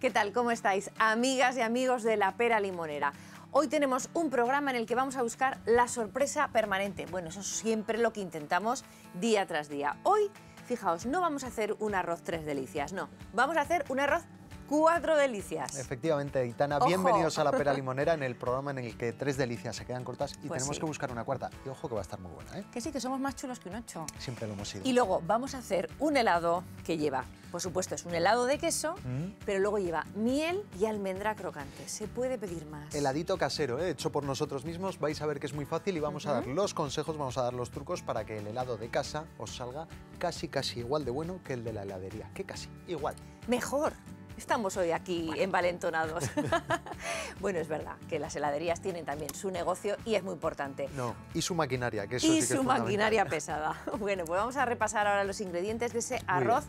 ¿Qué tal? ¿Cómo estáis? Amigas y amigos de La Pera Limonera. Hoy tenemos un programa en el que vamos a buscar la sorpresa permanente. Bueno, eso es siempre lo que intentamos día tras día. Hoy, fijaos, no vamos a hacer un arroz tres delicias, no. Vamos a hacer un arroz cuatro delicias. Efectivamente, Aitana. Ojo. Bienvenidos a La Pera Limonera, en el programa en el que tres delicias se quedan cortas y pues tenemos que buscar una cuarta. Y ojo que va a estar muy buena, ¿eh? Que sí, que somos más chulos que un ocho. Siempre lo hemos sido. Y luego vamos a hacer un helado que lleva... Por supuesto, es un helado de queso, pero luego lleva miel y almendra crocante. Se puede pedir más. Heladito casero, ¿eh? Hecho por nosotros mismos. Vais a ver que es muy fácil y vamos a dar los consejos, vamos a dar los trucos para que el helado de casa os salga casi igual de bueno que el de la heladería. Que casi igual. Mejor. Estamos hoy aquí envalentonados. Bueno, es verdad que las heladerías tienen también su negocio y es muy importante. No, y su maquinaria, que eso sí que es fundamental. Y su maquinaria pesada. Bueno, pues vamos a repasar ahora los ingredientes de ese arroz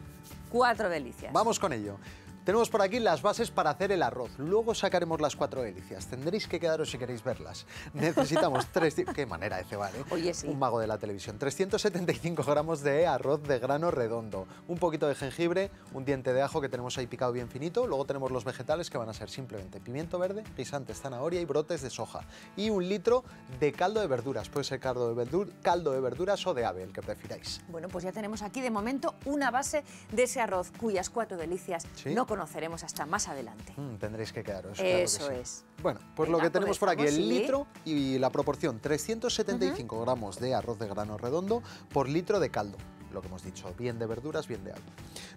cuatro delicias. Vamos con ello. Tenemos por aquí las bases para hacer el arroz. Luego sacaremos las cuatro delicias. Tendréis que quedaros si queréis verlas. Necesitamos qué manera de cebar, ¿eh? Oye, sí. Un mago de la televisión. 375 gramos de arroz de grano redondo. Un poquito de jengibre, un diente de ajo que tenemos ahí picado bien finito. Luego tenemos los vegetales que van a ser simplemente pimiento verde, guisantes, zanahoria y brotes de soja. Y 1 litro de caldo de verduras. Puede ser caldo de verduras o de ave, el que prefiráis. Bueno, pues ya tenemos aquí de momento una base de ese arroz cuyas cuatro delicias no conoceremos hasta más adelante. Tendréis que quedaros. Eso claro que sí. Es. Bueno, pues lo que tenemos por aquí, el litro y la proporción, 375 gramos de arroz de grano redondo por litro de caldo. Lo que hemos dicho, bien de verduras, bien de algo.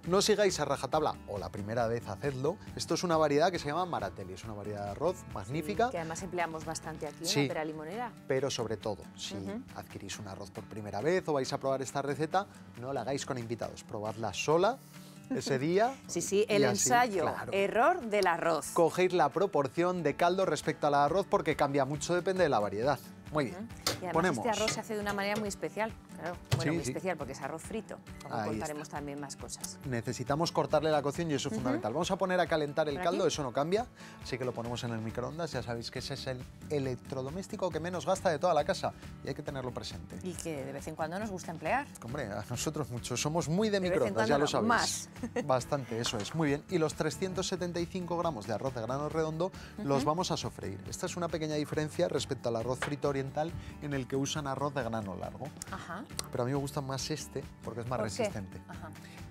No sigáis a rajatabla, o la primera vez hacedlo. Esto es una variedad que se llama Maratelli, es una variedad de arroz magnífica. Que además empleamos bastante aquí en La Pera Limonera. Pero sobre todo, si adquirís un arroz por primera vez o vais a probar esta receta, no la hagáis con invitados, probadla sola. Ese día... Sí, el ensayo, error del arroz. Cogéis la proporción de caldo respecto al arroz porque cambia mucho, depende de la variedad. Muy bien. Y además ponemos... este arroz se hace de una manera muy especial. Claro, bueno, muy especial porque es arroz frito. Como contaremos también más cosas. Necesitamos cortarle la cocción y eso es fundamental. Vamos a poner a calentar el caldo, eso no cambia. Así que lo ponemos en el microondas. Ya sabéis que ese es el electrodoméstico que menos gasta de toda la casa. Y hay que tenerlo presente. Y que de vez en cuando nos gusta emplear. Hombre, a nosotros mucho. Somos muy de microondas, ya lo sabéis. Más. Bastante, eso es. Muy bien. Y los 375 gramos de arroz de grano redondo los vamos a sofreír. Esta es una pequeña diferencia respecto al arroz frito oriental, en el que usan arroz de grano largo. Pero a mí me gusta más este porque es más resistente.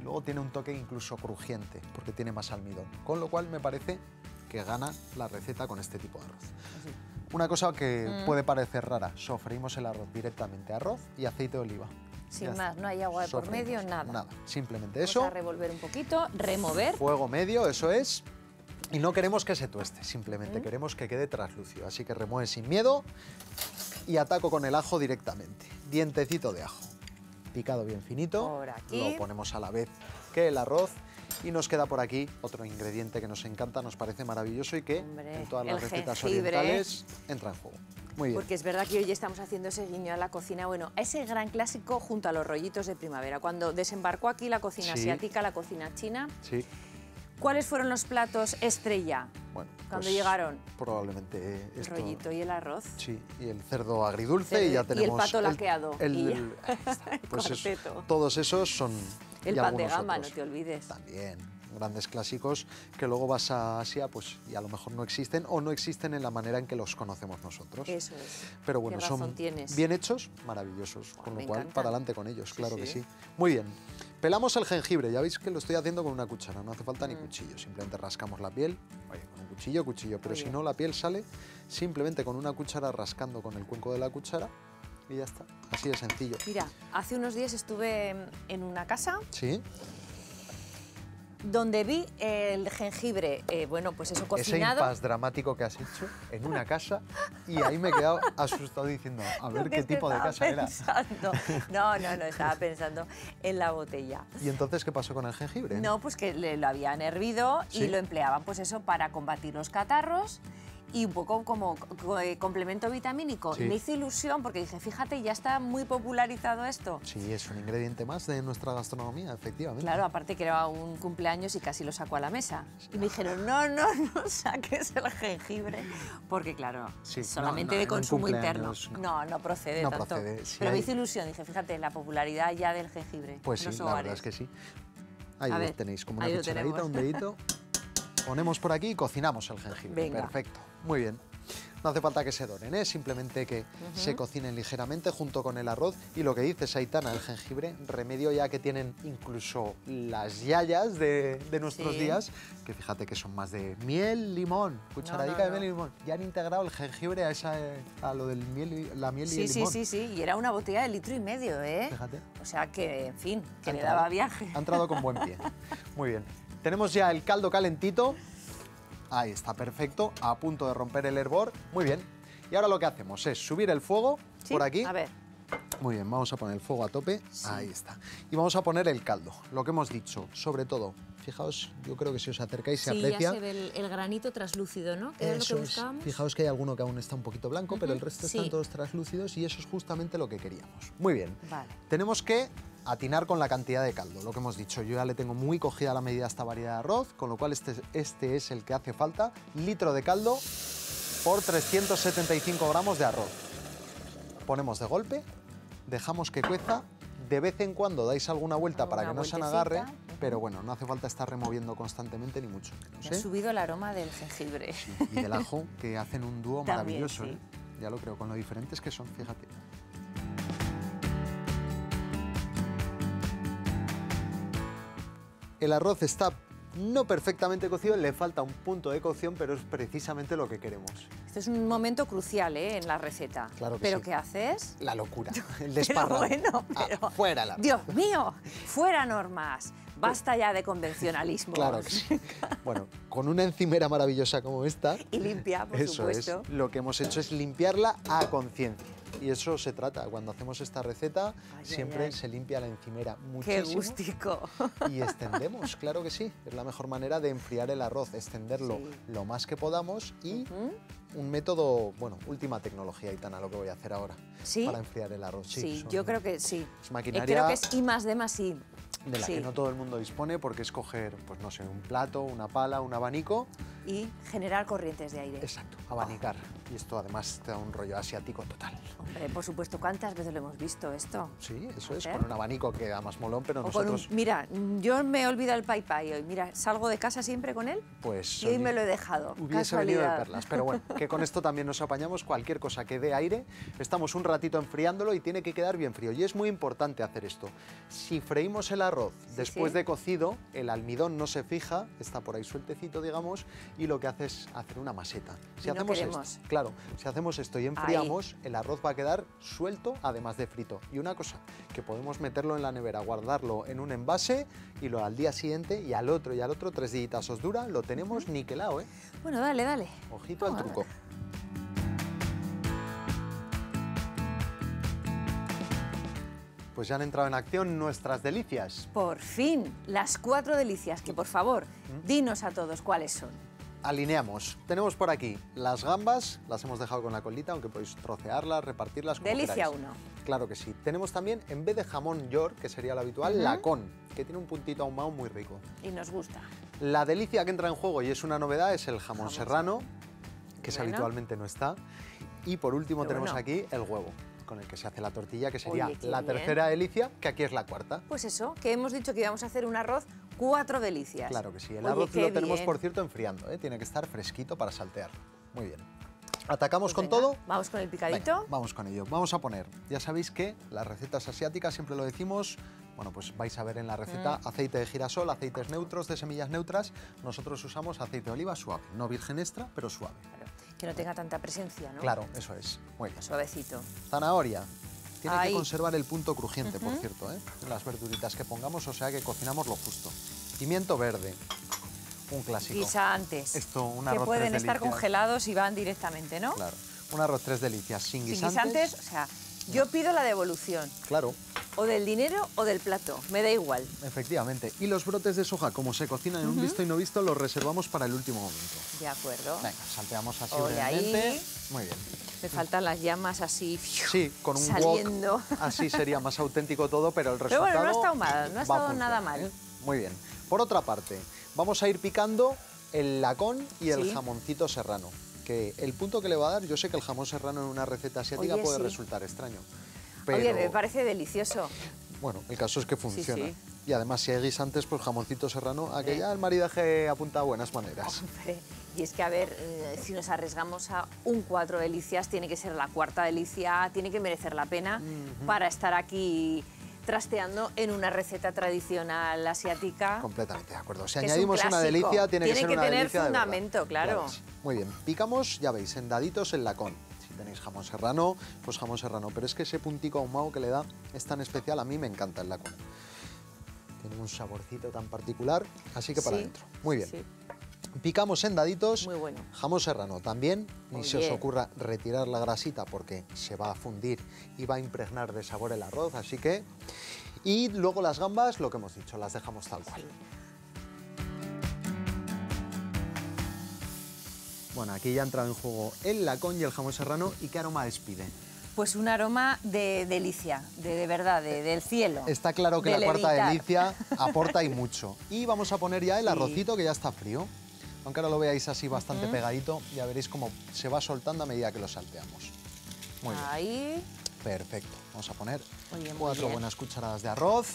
Luego tiene un toque incluso crujiente porque tiene más almidón, con lo cual me parece que gana la receta con este tipo de arroz. Una cosa que puede parecer rara, sofreímos el arroz directamente, arroz y aceite de oliva. Sin más, no hay agua de por medio, nada. Simplemente eso. Vamos a revolver un poquito, remover. Fuego medio, eso es. Y no queremos que se tueste, simplemente queremos que quede traslúcido. Así que remueve sin miedo y ataco con el ajo directamente. Dientecito de ajo, picado bien finito. Por aquí. Lo ponemos a la vez que el arroz. Y nos queda por aquí otro ingrediente que nos encanta, nos parece maravilloso y que en todas las recetas orientales entra en juego. Muy bien. Porque es verdad que hoy estamos haciendo ese guiño a la cocina, bueno, a ese gran clásico junto a los rollitos de primavera. Cuando desembarcó aquí la cocina asiática, la cocina china... ¿Cuáles fueron los platos estrella cuando llegaron? Probablemente esto. El rollito y el arroz. Sí, y el cerdo agridulce y ya tenemos... Y el pato laqueado. Pues eso, todos esos son... El pan de gamba, no te olvides. También, grandes clásicos que luego vas a Asia y a lo mejor no existen o no existen en la manera en que los conocemos nosotros. Eso es. Pero bueno, son bien hechos, maravillosos. Con lo cual, para adelante con ellos, claro que sí. Muy bien. Pelamos el jengibre, ya veis que lo estoy haciendo con una cuchara, no hace falta ni cuchillo, simplemente rascamos la piel, con un cuchillo, pero si no la piel sale simplemente con una cuchara, rascando con el cuenco de la cuchara y ya está, así de sencillo. Mira, hace unos días estuve en una casa donde vi el jengibre, pues eso cocinado. Ese impas dramático que has hecho en una casa y ahí me he quedado asustado diciendo, a ver qué tipo de casa era. No, estaba pensando en la botella. ¿Y entonces qué pasó con el jengibre? No, pues que lo habían hervido y lo empleaban para combatir los catarros y un poco como complemento vitamínico. Me hizo ilusión porque dije, fíjate, ya está muy popularizado esto. Sí, es un ingrediente más de nuestra gastronomía, efectivamente. Claro, aparte que era un cumpleaños y casi lo sacó a la mesa. Y me dijeron, no saques el jengibre, porque claro, solamente de consumo interno. No procede tanto. Pero me hizo ilusión, dije, fíjate, la popularidad ya del jengibre. Pues sí, la verdad es que sí. Ahí lo tenéis, como una cucharadita, un dedito... Ponemos por aquí y cocinamos el jengibre. Venga. Perfecto, muy bien. No hace falta que se doren, ¿eh? Simplemente que se cocinen ligeramente junto con el arroz. Y lo que dice Aitana, el jengibre, remedio ya que tienen incluso las yayas de nuestros días, que fíjate que son más de miel, limón, cucharadita de miel y limón. Ya han integrado el jengibre a esa, a lo del miel, la miel y el limón. Sí, y era una botella de 1,5 litros, ¿eh? Fíjate. O sea que, en fin, que le daba viaje. Ha entrado con buen pie. Muy bien. Tenemos ya el caldo calentito. Ahí está, perfecto, a punto de romper el hervor. Muy bien. Y ahora lo que hacemos es subir el fuego por aquí. A ver. Muy bien, vamos a poner el fuego a tope. Sí. Ahí está. Y vamos a poner el caldo, lo que hemos dicho, sobre todo. Fijaos, yo creo que si os acercáis se aprecia. Sí, ya se ve el granito translúcido, ¿no? Que eso es lo que buscábamos. Fijaos que hay alguno que aún está un poquito blanco, pero el resto están todos translúcidos y eso es justamente lo que queríamos. Muy bien. Vale. Tenemos que atinar con la cantidad de caldo, lo que hemos dicho. Yo ya le tengo muy cogida la medida a esta variedad de arroz, con lo cual este es el que hace falta. Litro de caldo por 375 gramos de arroz. Ponemos de golpe, dejamos que cueza. De vez en cuando dais alguna vuelta para que no se agarre, pero bueno, no hace falta estar removiendo constantemente ni mucho menos, ¿eh? Ha subido el aroma del jengibre. Sí, y del ajo, que hacen un dúo maravilloso. También, ya lo creo, con lo diferentes que son, fíjate. El arroz está no perfectamente cocido, le falta un punto de cocción, pero es precisamente lo que queremos. Este es un momento crucial, ¿eh?, en la receta. Claro que ¿Pero qué haces? La locura, el desparramo. Fuera la... ¡Dios mío! ¡Fuera normas! Basta ya de convencionalismo. Claro que sí. Bueno, con una encimera maravillosa como esta... Y limpia, por supuesto. Es. Lo que hemos hecho es limpiarla a conciencia. Y eso se trata. Cuando hacemos esta receta, siempre se limpia la encimera muchísimo. ¡Qué gustico! Y extendemos, claro que sí. Es la mejor manera de enfriar el arroz, extenderlo lo más que podamos y... Un método, bueno, última tecnología, Aitana, lo que voy a hacer ahora. ¿Sí? Para enfriar el arroz. Sí, yo creo que sí. Es maquinaria... Creo que es I+D+I. De la que no todo el mundo dispone, porque es coger, pues no sé, un plato, una pala, un abanico... Y generar corrientes de aire. Exacto, abanicar. Oh. Y esto además te da un rollo asiático total. Hombre, por supuesto, ¿cuántas veces lo hemos visto esto? Sí, eso es, con un abanico que da más molón, pero nosotros... Mira, yo me he olvidado el pai pai hoy. Mira, salgo de casa siempre con él y hoy me lo he dejado. Hubiese venido de perlas, pero bueno, que con esto también nos apañamos. Cualquier cosa que dé aire, estamos un ratito enfriándolo y tiene que quedar bien frío. Y es muy importante hacer esto. Si freímos el arroz después de cocido, el almidón no se fija, está por ahí sueltecito, digamos, y lo que hace es hacer una maseta. Si hacemos esto, claro, si hacemos esto y enfriamos, el arroz va a quedar suelto, además de frito. Y una cosa, que podemos meterlo en la nevera, guardarlo en un envase y lo al día siguiente y al otro 3 días os dura, lo tenemos niquelado, ¿eh? Bueno, dale, dale. Ojito al truco. Pues ya han entrado en acción nuestras delicias. Por fin, las 4 delicias, que por favor, dinos a todos cuáles son. Alineamos. Tenemos por aquí las gambas, las hemos dejado con la colita, aunque podéis trocearlas, repartirlas como queráis. Delicia uno. Claro que sí. Tenemos también, en vez de jamón york, que sería lo habitual, lacón, que tiene un puntito ahumado muy rico. Y nos gusta. La delicia que entra en juego, y es una novedad, es el jamón serrano, que habitualmente no está. Y por último tenemos aquí el huevo, con el que se hace la tortilla, que sería la tercera delicia, que aquí es la cuarta. Pues eso, que hemos dicho que íbamos a hacer un arroz 4 delicias. Claro que sí, el arroz lo tenemos, por cierto, enfriando, ¿eh? Tiene que estar fresquito para saltear. Muy bien. ¿Atacamos con todo? Vamos con el picadito. Venga, vamos con ello. Vamos a poner, ya sabéis que las recetas asiáticas, siempre lo decimos, bueno, pues vais a ver en la receta aceite de girasol, aceites neutros, de semillas neutras. Nosotros usamos aceite de oliva suave, no virgen extra, pero suave. Claro. Que no tenga tanta presencia, ¿no? Claro, eso es. Muy bien. Suavecito. Zanahoria. Tiene que conservar el punto crujiente, por cierto, ¿eh? Las verduritas que pongamos, o sea que cocinamos lo justo. Pimiento verde. Un clásico. Guisantes. Esto, un arroz que pueden estar congelados y van directamente, ¿no? Claro. Un arroz 3 delicias sin guisantes. Sin guisantes, o sea, yo pido la devolución. Claro. O del dinero o del plato, me da igual. Efectivamente. Y los brotes de soja, como se cocinan en un visto y no visto, los reservamos para el último momento. De acuerdo. Venga, salteamos así brevemente. Muy bien. Me faltan las llamas así, sí, con un saliendo. Wok, así sería más auténtico todo, pero el resultado... Pero bueno, no ha estado mal, no ha estado nada mal. ¿Eh? Muy bien. Por otra parte, vamos a ir picando el lacón y el jamoncito serrano. Que el punto que le va a dar, yo sé que el jamón serrano en una receta asiática puede resultar extraño. Pero... Oye, me parece delicioso. Bueno, el caso es que funciona. Sí, sí. Y además, si hay guisantes, pues jamoncito serrano, a que ya el maridaje apunta a buenas maneras. Hombre. Y es que, a ver, si nos arriesgamos a un cuatro delicias, tiene que ser la cuarta delicia, tiene que merecer la pena para estar aquí trasteando en una receta tradicional asiática. Completamente de acuerdo. Si añadimos una delicia, tiene que ser una delicia tener fundamento, claro. Muy bien, picamos, ya veis, en daditos el lacón. Si tenéis jamón serrano, pues jamón serrano. Pero es que ese puntico ahumado que le da es tan especial, a mí me encanta el lacón. Tiene un saborcito tan particular, así que para adentro. Muy bien. Sí. Picamos en daditos, muy bueno, jamón serrano también, ni se os ocurra retirar la grasita porque se va a fundir y va a impregnar de sabor el arroz, así que... Y luego las gambas, lo que hemos dicho, las dejamos tal cual. Bueno, aquí ya ha entrado en juego el lacón y el jamón serrano. ¿Y qué aroma despide? Pues un aroma de delicia, de verdad, del cielo. Está claro que la cuarta delicia aporta y mucho. Y vamos a poner ya el arrocito que ya está frío. Aunque ahora lo veáis así bastante pegadito, ya veréis cómo se va soltando a medida que lo salteamos. Muy bien. Ahí. Perfecto. Vamos a poner cuatro buenas cucharadas de arroz.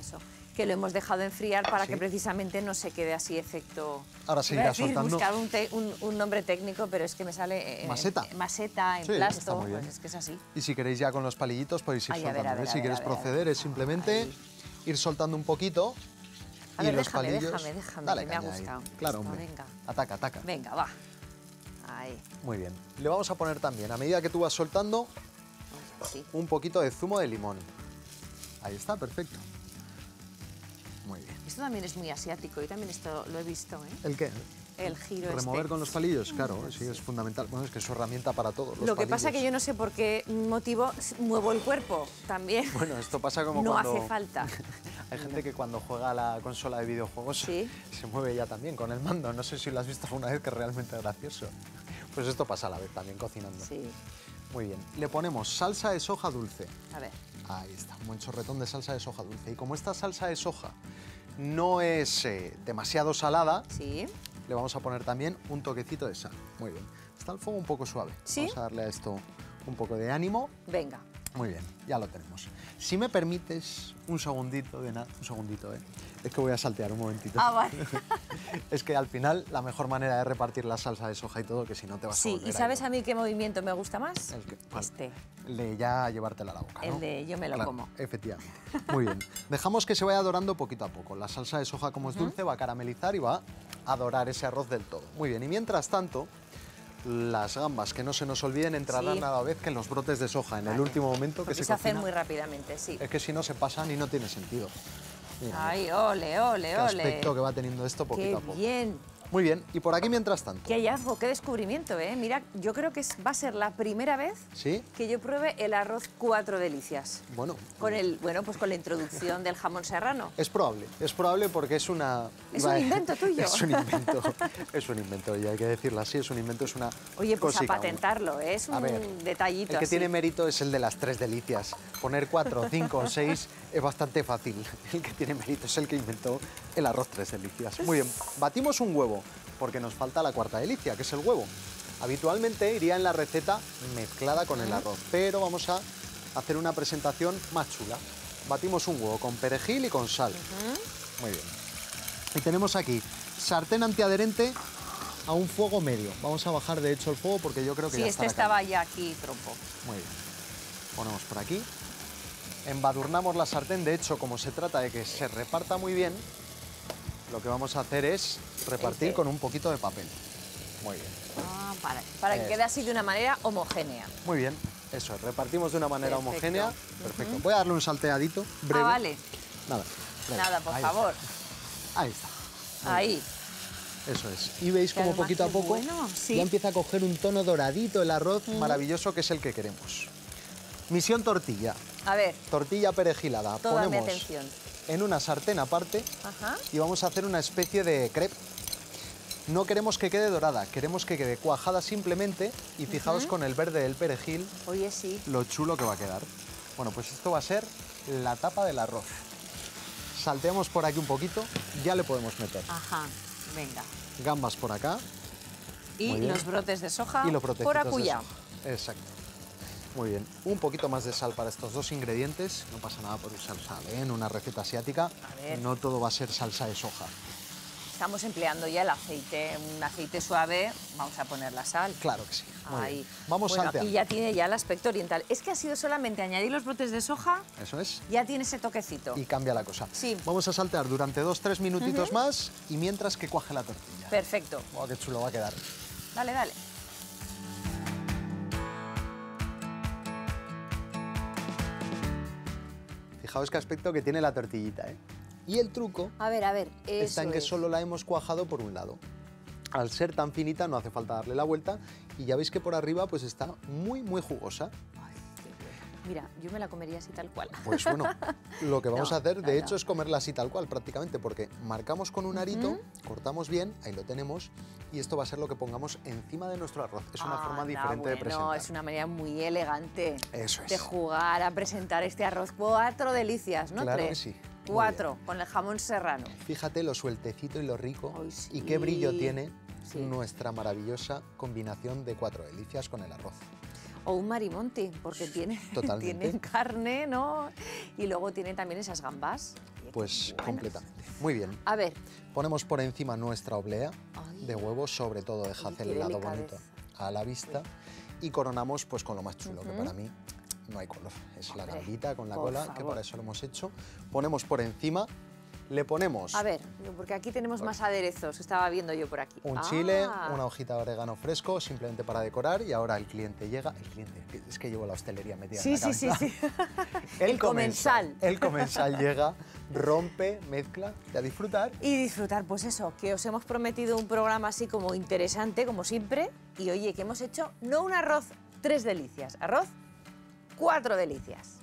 Eso, que lo hemos dejado enfriar para que precisamente no se quede así efecto... Ahora sí, ya soltando. Buscar un nombre técnico, pero es que me sale... Maseta. Maseta, emplasto, pues es que es así. Y si queréis ya con los palillitos podéis ir soltando. Si quieres proceder es simplemente ir soltando un poquito... A ver, déjame, dale, que me ha gustado. Ahí. Claro, hombre. Venga. Ataca, ataca. Venga, va. Ahí. Muy bien. Le vamos a poner también, a medida que tú vas soltando, un poquito de zumo de limón. Ahí está, perfecto. Muy bien. Esto también es muy asiático, yo también esto lo he visto, ¿eh? ¿El qué? El giro remover con los palillos, claro, sí, es fundamental. Bueno, es que es su herramienta para todo. Lo que pasa es que yo no sé por qué motivo muevo el cuerpo también. Bueno, esto pasa como cuando... No hace falta. Hay gente que cuando juega a la consola de videojuegos se mueve ya también con el mando. No sé si lo has visto alguna vez, que es realmente gracioso. Pues esto pasa a la vez también cocinando. Sí. Muy bien. Le ponemos salsa de soja dulce. A ver. Ahí está, un buen chorretón de salsa de soja dulce. Y como esta salsa de soja no es demasiado salada... Sí. Le vamos a poner también un toquecito de sal. Muy bien. Está el fuego un poco suave. ¿Sí? Vamos a darle a esto un poco de ánimo. Venga. Muy bien, ya lo tenemos. Si me permites un segundito de nada, un segundito, ¿eh? Es que voy a saltear un momentito. Ah, vale. Es que al final la mejor manera es repartir la salsa de soja y todo, que si no te vas a volver. ¿Y sabes a mí qué movimiento me gusta más? El que, el de ya llevártela a la boca, ¿no? El de yo me lo como. Efectivamente. Muy bien. Dejamos que se vaya dorando poquito a poco. La salsa de soja, como es dulce, va a caramelizar y va a dorar ese arroz del todo. Muy bien. Y mientras tanto... Las gambas, que no se nos olviden, entrarán a la vez que en los brotes de soja, en el último momento que se hacen muy rápidamente, Es que si no se pasan y no tiene sentido. Mira, ¡ay, ole, ole, ole! Qué aspecto que va teniendo esto poquito a poco. ¡Qué bien! Muy bien, y por aquí mientras tanto... ¡Qué hallazgo, qué descubrimiento, eh! Mira, yo creo que va a ser la primera vez que yo pruebe el arroz cuatro delicias. Bueno... Con el, bueno, pues con la introducción del jamón serrano. Es probable porque es una... Es un invento tuyo. Es un invento, es un invento, y hay que decirlo así, es un invento, es una... Oye, pues a patentarlo, ¿eh? Es un detallito. El que tiene mérito es el de las tres delicias. Poner 4, 5 o 6 es bastante fácil. El que tiene mérito es el que inventó el arroz tres delicias. Muy bien, batimos un huevo, porque nos falta la cuarta delicia, que es el huevo. Habitualmente iría en la receta mezclada con el arroz, pero vamos a hacer una presentación más chula. Batimos un huevo con perejil y con sal. Muy bien. Y tenemos aquí sartén antiadherente a un fuego medio. Vamos a bajar, de hecho, el fuego porque yo creo que ya está. Sí, este estaba ya aquí, trompo. Muy bien. Ponemos por aquí. Embadurnamos la sartén. De hecho, como se trata de que se reparta muy bien, lo que vamos a hacer es repartir con un poquito de papel. Muy bien. Ah, para que quede así de una manera homogénea. Muy bien, eso es. Repartimos de una manera homogénea. Perfecto. Voy a darle un salteadito breve. Ah, vale. Nada. Breve. Nada, por favor. Ahí está. Ahí. Eso es. Y veis como poquito a poco ya empieza a coger un tono doradito el arroz maravilloso, que es el que queremos. Misión tortilla. A ver. Tortilla perejilada. Toda mi atención. En una sartén aparte y vamos a hacer una especie de crepe. No queremos que quede dorada, queremos que quede cuajada simplemente, y fijaos con el verde del perejil lo chulo que va a quedar. Bueno, pues esto va a ser la tapa del arroz. Salteamos por aquí un poquito, ya le podemos meter. Ajá, venga. Gambas por acá. Y los brotes de soja por acullá. Exacto. Muy bien, un poquito más de sal para estos dos ingredientes. No pasa nada por usar sal, ¿eh? En una receta asiática no todo va a ser salsa de soja. Estamos empleando ya el aceite, un aceite suave, vamos a poner la sal. Claro que sí. Ahí. Vamos a saltear. Aquí ya tiene ya el aspecto oriental. Es que ha sido solamente añadir los brotes de soja. Eso es. Ya tiene ese toquecito. Y cambia la cosa. Sí. Vamos a saltear durante 2-3 minutitos más y mientras que cuaje la tortilla. Perfecto. Oh, qué chulo va a quedar. Dale, dale. Fijaos qué aspecto que tiene la tortillita, ¿eh? Y el truco está en que solo la hemos cuajado por un lado. Al ser tan finita no hace falta darle la vuelta y ya veis que por arriba pues está muy, muy jugosa. Ay, qué bueno. Mira, yo me la comería así tal cual. Pues bueno, lo que vamos a hacer de hecho es comerla así tal cual prácticamente, porque marcamos con un arito, cortamos bien, ahí lo tenemos, y esto va a ser lo que pongamos encima de nuestro arroz. Es una forma diferente de presentar. No, es una manera muy elegante de jugar a presentar este arroz. 4 delicias, ¿no? Claro que sí. 4, con el jamón serrano. Fíjate lo sueltecito y lo rico. Ay, sí. Y qué brillo tiene nuestra maravillosa combinación de 4 delicias con el arroz. O un marimonti, porque tiene carne, ¿no? Y luego tiene también esas gambas. Pues completamente. Muy bien. A ver. Ponemos por encima nuestra oblea de huevo, sobre todo dejad el lado bonito a la vista. Y coronamos pues con lo más chulo, que para mí no hay color, es la gambita con la cola, que para eso lo hemos hecho. Ponemos por encima, le ponemos... A ver, porque aquí tenemos más aderezos, estaba viendo yo por aquí. Un chile, una hojita de orégano fresco, simplemente para decorar, y ahora el cliente llega... El cliente, es que llevo la hostelería metida en la cabeza. El comensal. El comensal llega, rompe, mezcla, y a disfrutar. Y disfrutar, pues eso, que os hemos prometido un programa así como interesante, como siempre, y oye, que hemos hecho no un arroz, 3 delicias, arroz... 4 delicias.